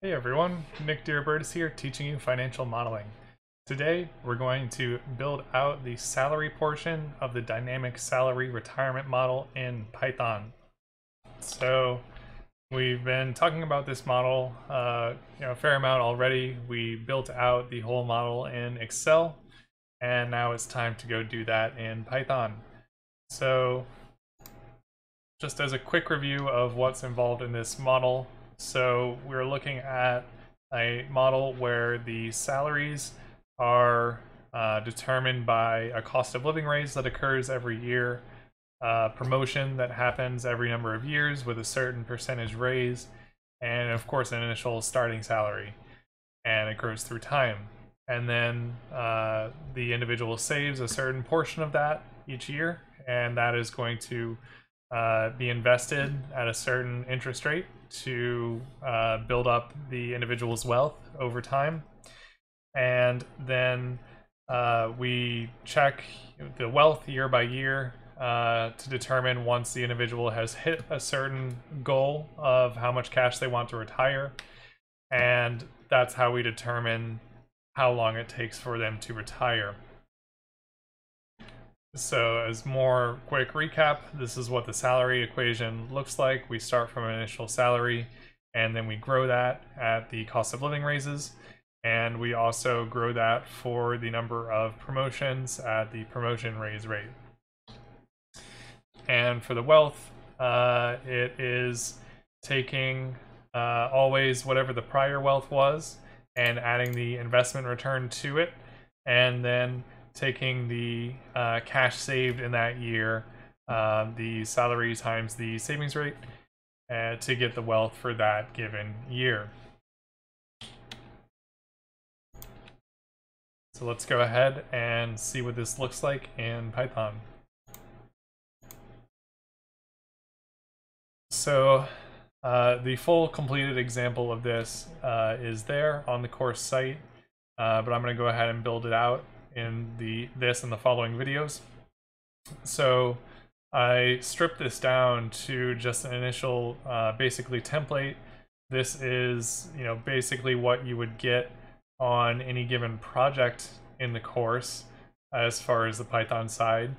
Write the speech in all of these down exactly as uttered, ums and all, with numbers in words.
Hey everyone, Nick DeRobertis here, teaching you financial modeling. Today, we're going to build out the salary portion of the dynamic salary retirement model in Python. So, we've been talking about this model uh, you know, a fair amount already. We built out the whole model in Excel, and now it's time to go do that in Python. So, just as a quick review of what's involved in this model, so we're looking at a model where the salaries are uh, determined by a cost of living raise that occurs every year, uh, promotion that happens every number of years with a certain percentage raise, and of course an initial starting salary, and it grows through time. And then uh, the individual saves a certain portion of that each year, and that is going to Uh, be invested at a certain interest rate to uh, build up the individual's wealth over time. And then uh, we check the wealth year by year uh, to determine once the individual has hit a certain goal of how much cash they want to retire. And that's how we determine how long it takes for them to retire. So as more quick recap, this is what the salary equation looks like. We start from an initial salary, and then we grow that at the cost of living raises. And we also grow that for the number of promotions at the promotion raise rate. And for the wealth, uh, it is taking uh, always whatever the prior wealth was and adding the investment return to it, and then taking the uh, cash saved in that year, uh, the salary times the savings rate, uh, to get the wealth for that given year. So let's go ahead and see what this looks like in Python. So uh, the full completed example of this uh, is there on the course site, uh, but I'm going to go ahead and build it out in the this and the following videos. So I stripped this down to just an initial uh, basically template. This is, you know, basically what you would get on any given project in the course as far as the Python side,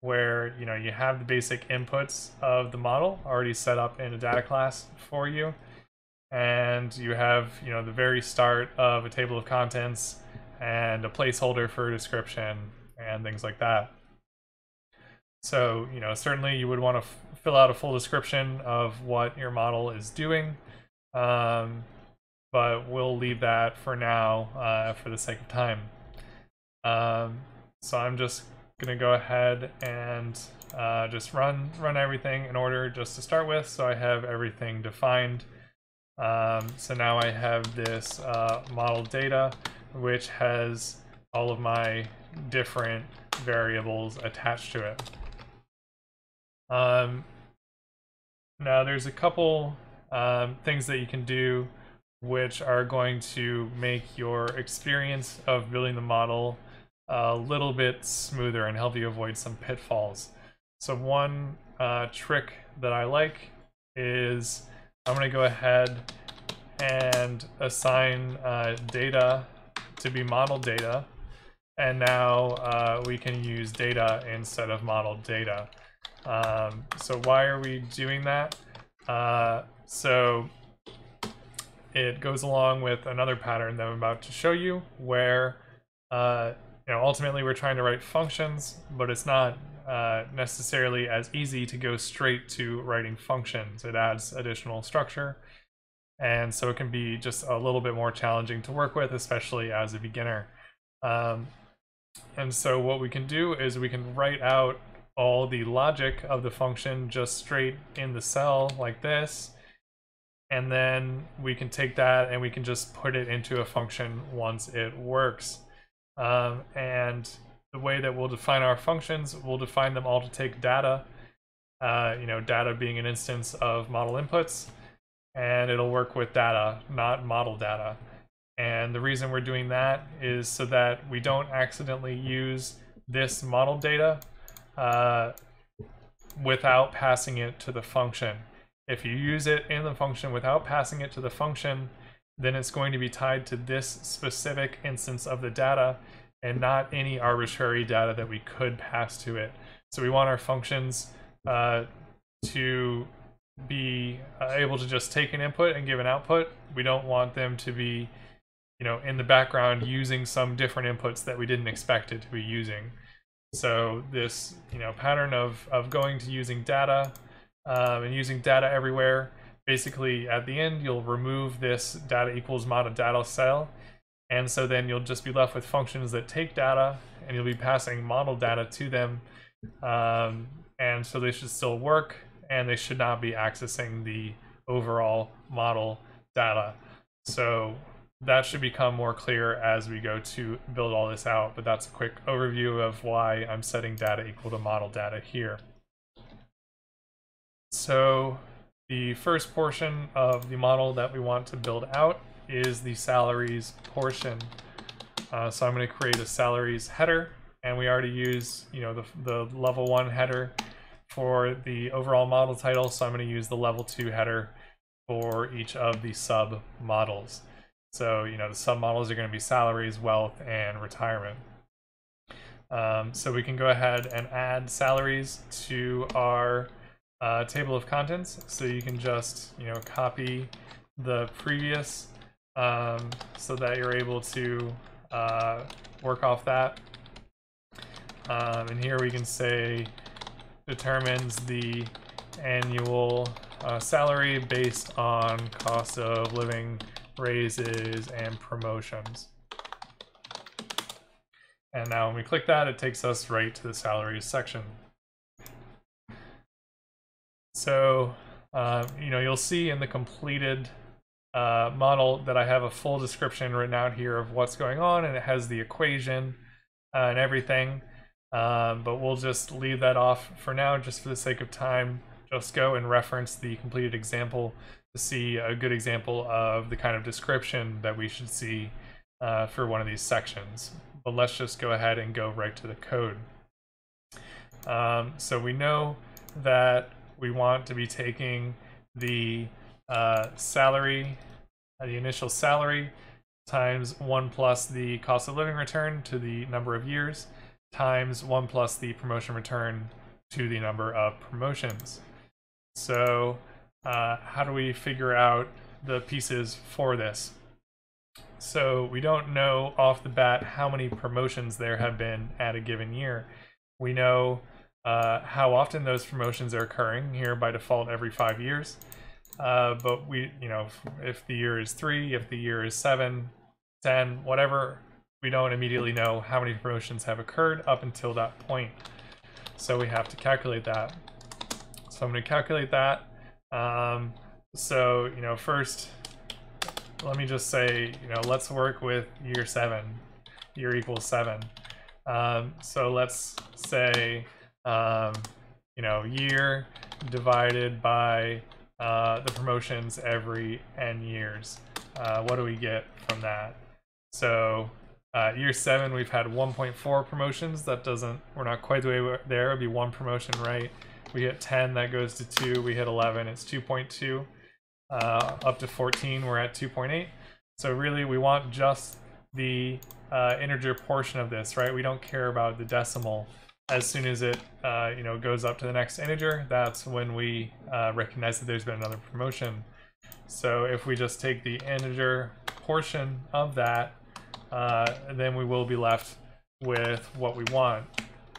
where, you know, you have the basic inputs of the model already set up in a data class for you, and you have, you know, the very start of a table of contents and a placeholder for a description and things like that. So, you know, certainly you would want to fill out a full description of what your model is doing, um, but we'll leave that for now uh, for the sake of time. Um, so I'm just gonna go ahead and uh, just run run everything in order just to start with, so I have everything defined. Um, so now I have this uh, model data, which has all of my different variables attached to it. Um, now there's a couple um, things that you can do which are going to make your experience of building the model a little bit smoother and help you avoid some pitfalls. So one uh, trick that I like is I'm going to go ahead and assign uh, data to be model data, and now uh, we can use data instead of model data. Um, so why are we doing that? Uh, so it goes along with another pattern that I'm about to show you, where uh, you know, ultimately we're trying to write functions, but it's not uh, necessarily as easy to go straight to writing functions. It adds additional structure, and so it can be just a little bit more challenging to work with, especially as a beginner. Um, and so what we can do is we can write out all the logic of the function just straight in the cell like this, and then we can take that and we can just put it into a function once it works. Um, and the way that we'll define our functions, we'll define them all to take data, uh, you know, data being an instance of model inputs, and it'll work with data, not model data. And the reason we're doing that is so that we don't accidentally use this model data uh, without passing it to the function. If you use it in the function without passing it to the function, then it's going to be tied to this specific instance of the data and not any arbitrary data that we could pass to it. So we want our functions uh, to be uh, able to just take an input and give an output. We don't want them to be, you know, in the background using some different inputs that we didn't expect it to be using. So this, you know, pattern of, of going to using data um, and using data everywhere, basically at the end, you'll remove this data equals model data cell. And so then you'll just be left with functions that take data and you'll be passing model data to them. Um, and so they should still work and they should not be accessing the overall model data. So that should become more clear as we go to build all this out, but that's a quick overview of why I'm setting data equal to model data here. So the first portion of the model that we want to build out is the salaries portion. Uh, so I'm going to create a salaries header, and we already use, you know, the, the level one header for the overall model title. So I'm going to use the level two header for each of the sub models. So, you know, the submodels are going to be salaries, wealth, and retirement. Um, so we can go ahead and add salaries to our uh, table of contents. So you can just, you know, copy the previous um, so that you're able to uh, work off that. Um, and here we can say determines the annual uh, salary based on cost of living, raises, and promotions. And now when we click that, it takes us right to the salaries section. So uh, you know, you'll see in the completed uh, model that I have a full description written out here of what's going on, and it has the equation uh, and everything, um, but we'll just leave that off for now just for the sake of time. Just go and reference the completed example to see a good example of the kind of description that we should see uh, for one of these sections. But let's just go ahead and go right to the code. Um, so we know that we want to be taking the uh, salary, uh, the initial salary, times one plus the cost of living return to the number of years, times one plus the promotion return to the number of promotions. So uh, how do we figure out the pieces for this? So we don't know off the bat how many promotions there have been at a given year. We know uh, how often those promotions are occurring here by default every five years. Uh, but we, you know, if the year is three, if the year is seven, ten, whatever, we don't immediately know how many promotions have occurred up until that point. So we have to calculate that. So I'm going to calculate that. Um, so, you know, first, let me just say, you know, let's work with year seven, year equals seven. Um, so let's say, um, you know, year divided by uh, the promotions every n years. Uh, what do we get from that? So uh, year seven, we've had one point four promotions. That doesn't, we're not quite the way there. It'd be one promotion, right? We hit ten, that goes to two. We hit eleven, it's two point two. Uh, up to fourteen, we're at two point eight. So really, we want just the uh, integer portion of this, right? We don't care about the decimal. As soon as it, uh, you know, goes up to the next integer, that's when we uh, recognize that there's been another promotion. So if we just take the integer portion of that, uh, then we will be left with what we want.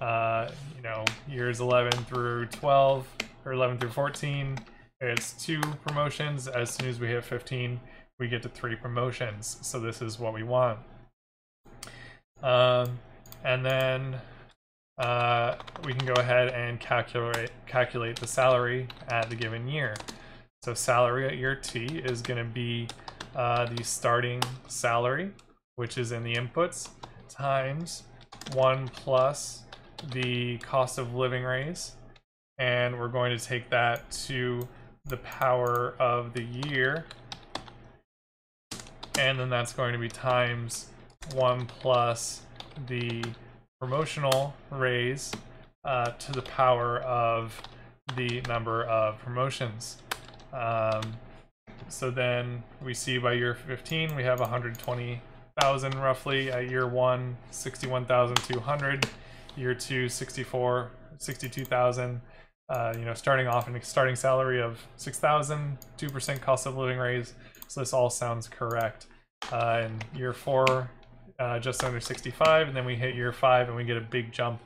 Uh, you know, years eleven through twelve, or eleven through fourteen, it's two promotions. As soon as we hit fifteen, we get to three promotions. So this is what we want. Um, and then uh, we can go ahead and calculate, calculate the salary at the given year. So salary at year T is going to be uh, the starting salary, which is in the inputs, times one plus the cost of living raise, and we're going to take that to the power of the year, and then that's going to be times one plus the promotional raise uh, to the power of the number of promotions. Um, So then we see by year fifteen, we have one hundred twenty thousand roughly. At year one, sixty-one thousand two hundred. Year two, sixty-four, sixty-two thousand. Uh, you know, starting off an starting salary of six thousand, two percent cost of living raise. So this all sounds correct. Uh, and year four, uh, just under sixty-five, and then we hit year five and we get a big jump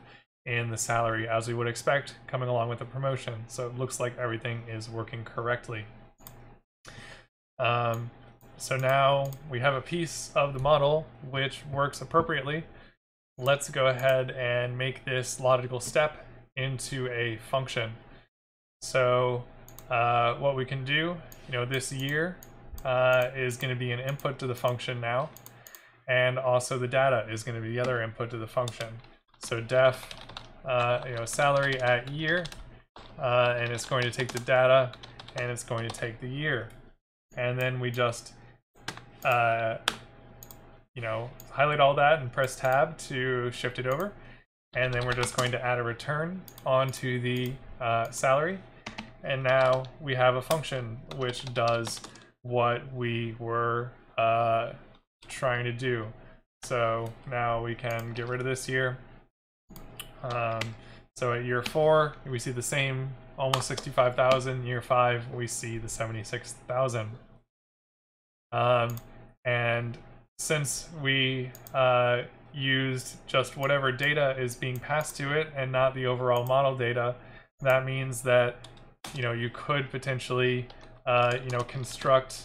in the salary as we would expect, coming along with a promotion. So it looks like everything is working correctly. Um, so now we have a piece of the model which works appropriately. Let's go ahead and make this logical step into a function. So uh, what we can do, you know, this year uh, is going to be an input to the function now, and also the data is going to be the other input to the function. So def uh, you know, salary at year, uh, and it's going to take the data and it's going to take the year, and then we just uh, you know, highlight all that and press tab to shift it over. And then we're just going to add a return onto the uh, salary. And now we have a function which does what we were uh, trying to do. So now we can get rid of this year. Um, so at year four, we see the same almost sixty-five thousand. Year five, we see the seventy-six thousand. Um, and since we uh, used just whatever data is being passed to it and not the overall model data, that means that, you know, you could potentially uh, you know, construct,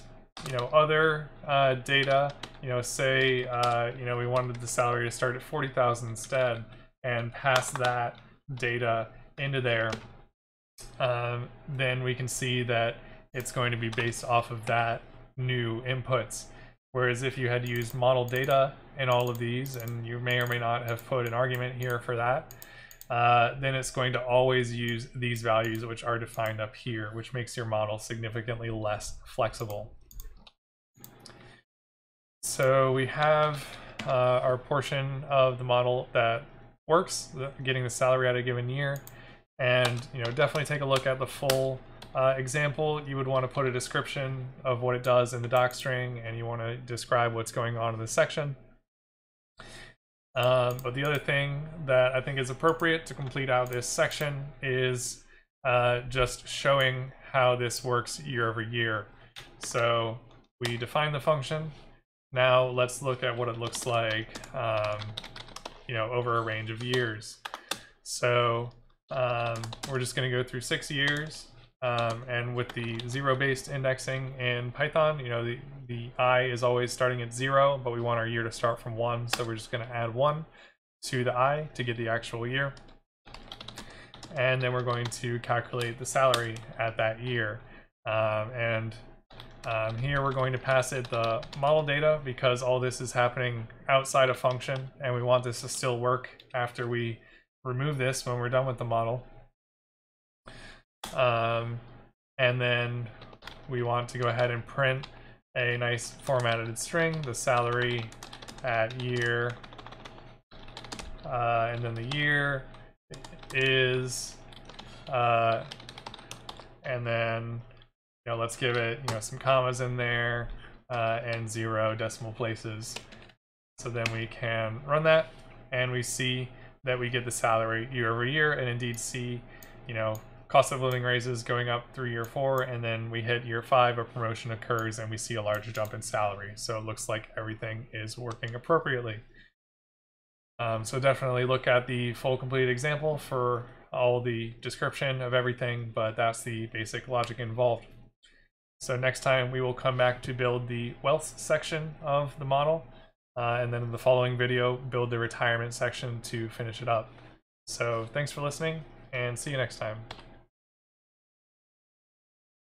you know, other uh, data, you know, say uh, you know, we wanted the salary to start at forty thousand instead, and pass that data into there. Um, then we can see that it's going to be based off of that new inputs. Whereas if you had used model data in all of these, and you may or may not have put an argument here for that, uh, then it's going to always use these values which are defined up here, which makes your model significantly less flexible. So we have uh, our portion of the model that works, getting the salary at a given year, and, you know, definitely take a look at the full Uh, example. You would want to put a description of what it does in the doc string, and you want to describe what's going on in this section. Uh, but the other thing that I think is appropriate to complete out this section is uh, just showing how this works year over year. So we define the function. Now let's look at what it looks like, um, you know, over a range of years. So um, we're just going to go through six years. Um, and with the zero-based indexing in Python, you know, the, the I is always starting at zero, but we want our year to start from one, so we're just going to add one to the I to get the actual year. And then we're going to calculate the salary at that year. Um, and um, here we're going to pass it the model data, because all this is happening outside of function, and we want this to still work after we remove this when we're done with the model. Um, and then we want to go ahead and print a nice formatted string, the salary at year, uh, and then the year is, uh, and then, you know, let's give it, you know, some commas in there, uh, and zero decimal places. So then we can run that, and we see that we get the salary year over year, and indeed see, you know, cost of living raises going up through year four, and then we hit year five, a promotion occurs, and we see a larger jump in salary. So it looks like everything is working appropriately. Um, so definitely look at the full complete example for all the description of everything, but that's the basic logic involved. So next time we will come back to build the wealth section of the model, uh, and then in the following video, build the retirement section to finish it up. So thanks for listening, and see you next time.